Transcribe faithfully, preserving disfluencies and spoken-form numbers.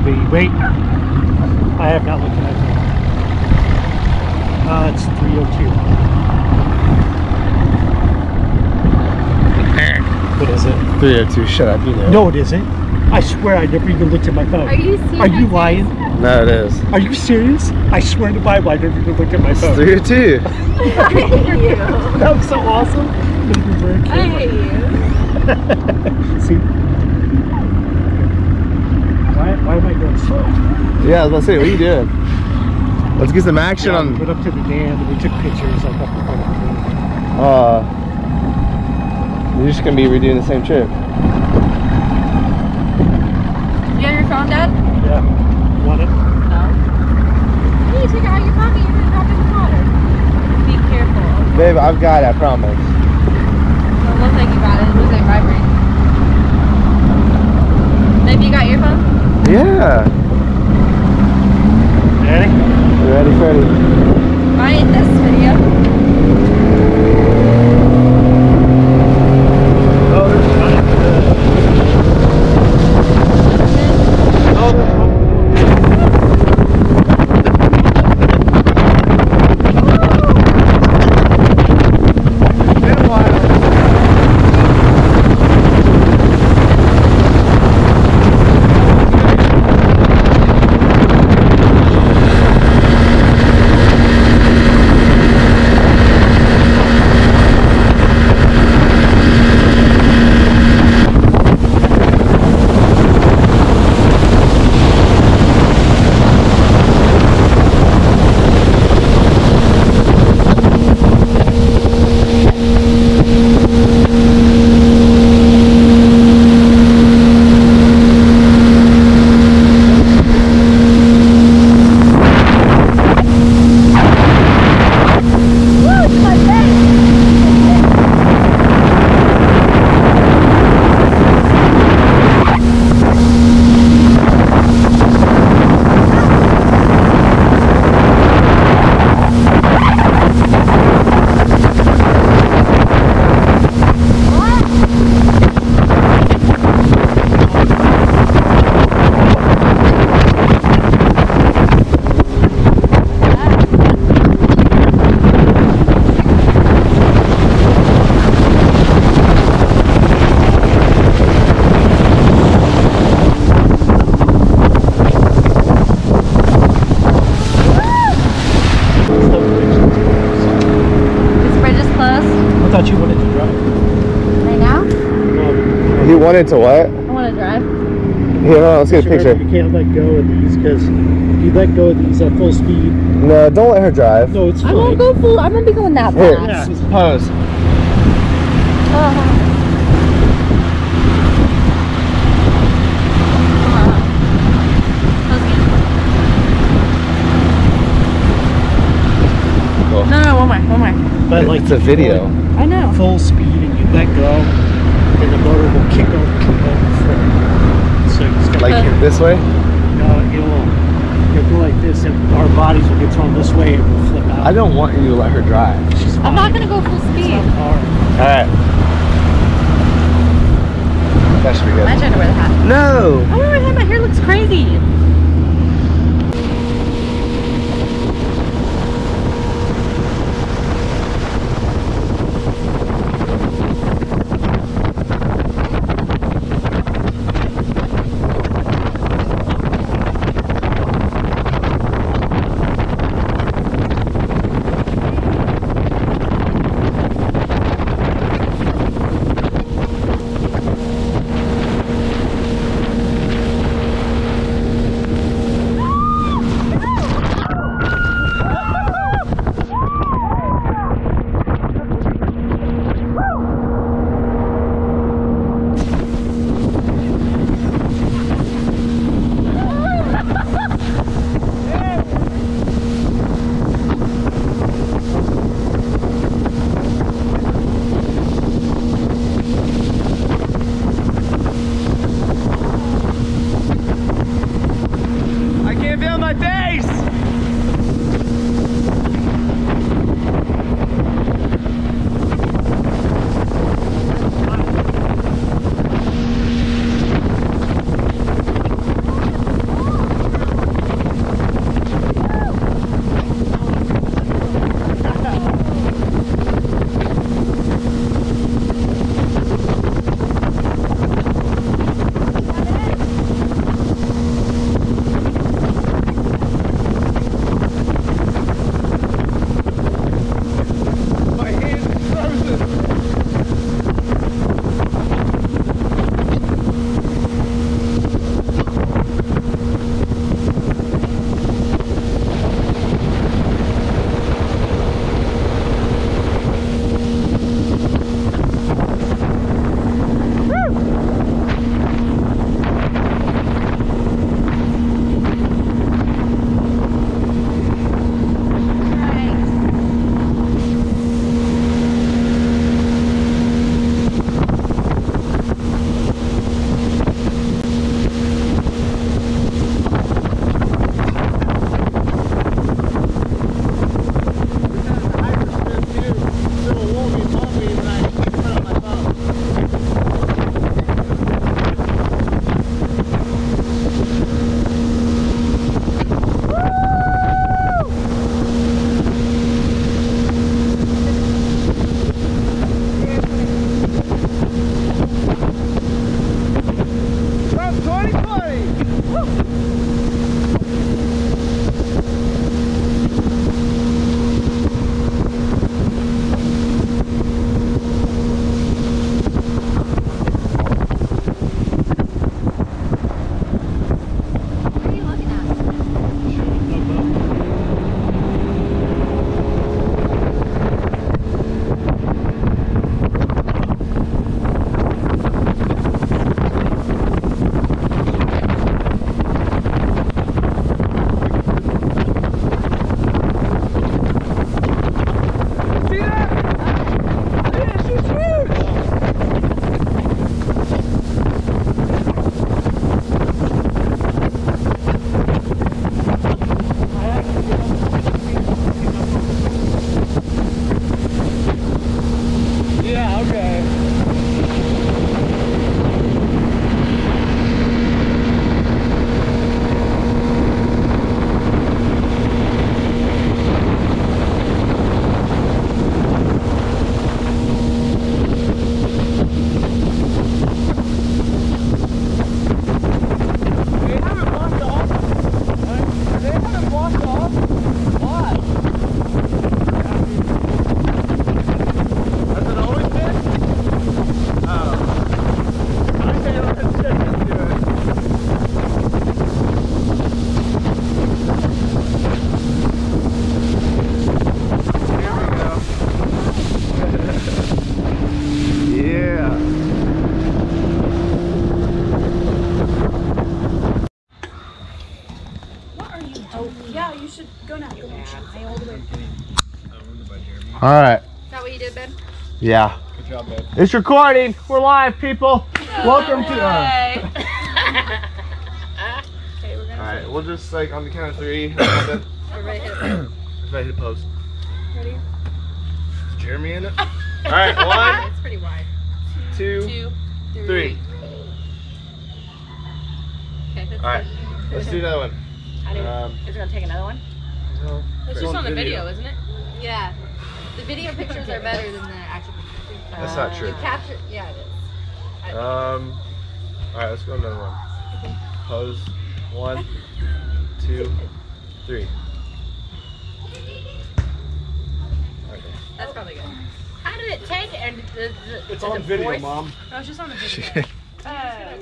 lobby. Wait, I have not looked at it. Uh, it's three oh two. What is it? three oh two, shut up, you know. No, it isn't. I swear I never even looked at my phone. Are you serious? Are you lying? No, it is. Are you serious? I swear to Bible, I never even looked at my phone. It's three oh two. I hate you. That was so awesome. I hate you. See? Why, why am I going slow? Yeah, I was about to say, what are you doing? Let's get some action yeah, on. We went up to the dam and we took pictures like up in front of the dam. Uh, you're just gonna be redoing the same trip. You on your phone, Dad? Yeah. You want it? No. Hey, you take it out of your pocket, you're gonna drop it in the water. Be careful. Babe, I've got it, I promise. It looks like you got it, it looks like vibrating. Maybe you got your phone? Yeah. Ready? Ready, Freddy? I in this video. Oh, there's one. Oh, there's one. It's been a wanted to what? I want to drive. Yeah, no, let's get a picture. You can't let go of these because if you let go of these at full speed. No, don't let her drive. No, it's fine. I won't go full. I'm going to be going that fast. Here, yeah. Pause. Uh-huh. Cool. No, no, one more, one more. But like, it's a video. I know. Full speed and you let go. And the motor will kick over, kick over forward. So you just like uh, this way? No, it will. It'll go like this, and our bodies will get thrown this way, and we'll flip out. I don't want you to let her drive. She's I'm not gonna go full speed. It's not hard. All right. That should be good. I'm trying to wear the hat. No. I wear the hat. My hair looks crazy. Alright. Is that what you did, Ben? Yeah. Good job, Ben. It's recording. We're live, people. Oh, welcome to... Uh... okay, we're gonna... Alright, we'll just, like, on the count of three. Everybody hit post. Everybody hit post. Ready? Is Jeremy in it? Alright, one. It's pretty wide. Two. Two. Three. three. Okay, that's Alright, let's do another one. I didn't... Um, is it going to take another one? No. It's just on the video, video, isn't it? Yeah. The video pictures are better than the actual pictures. Uh, That's not true. You capture, yeah, it is. I um, all right, let's go another one. Okay. Pose. One, two, three. Okay. That's probably good. How did it take? And the, the, it's on the video, voice? Mom. No, it's just on the video. uh,